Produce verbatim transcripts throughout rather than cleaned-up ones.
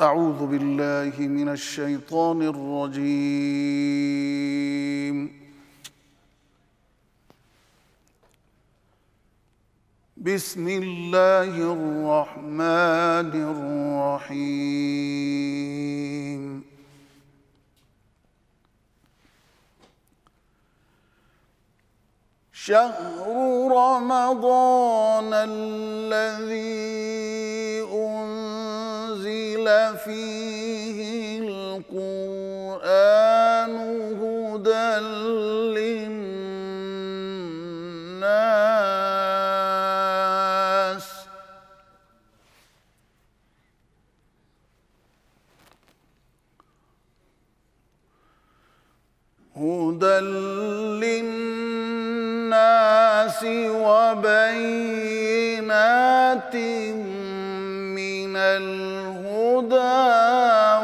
أعوذ بالله من الشيطان الرجيم. بسم الله الرحمن الرحيم. شهر رمضان الذي أنزل فيه القرآن هدى للناس هدى للناس وبينات من الهدى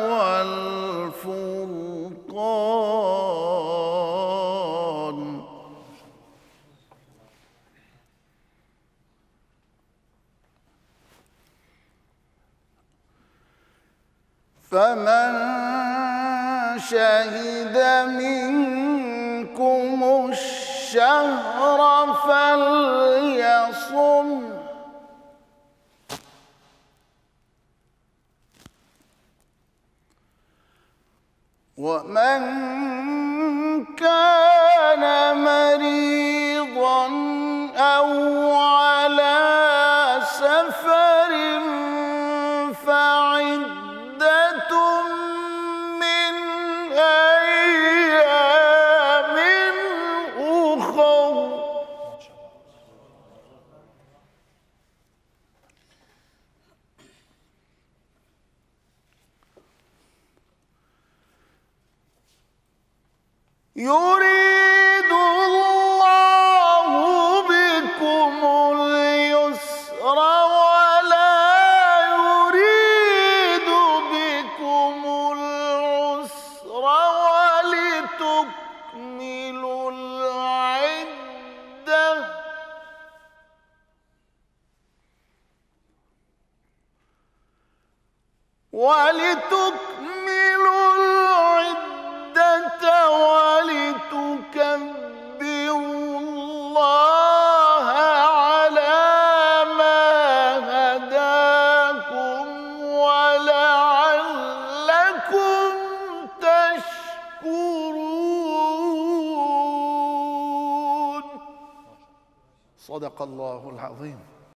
والفرقان فمن شهد منكم الشهر فليصم وَمَنْ كَانَ مَرِيضًا أَوْ عَلَى سَفَرٍ فَعِدَّةٌ مِّنْ أَيَّامٍ أُخَرَ يريد الله بكم اليسر ولا يريد بكم العسر ولتكملوا العدة ولتكملوا العدة ولتكبروا الله على ما هداكم ولعلكم تشكرون. صدق الله العظيم.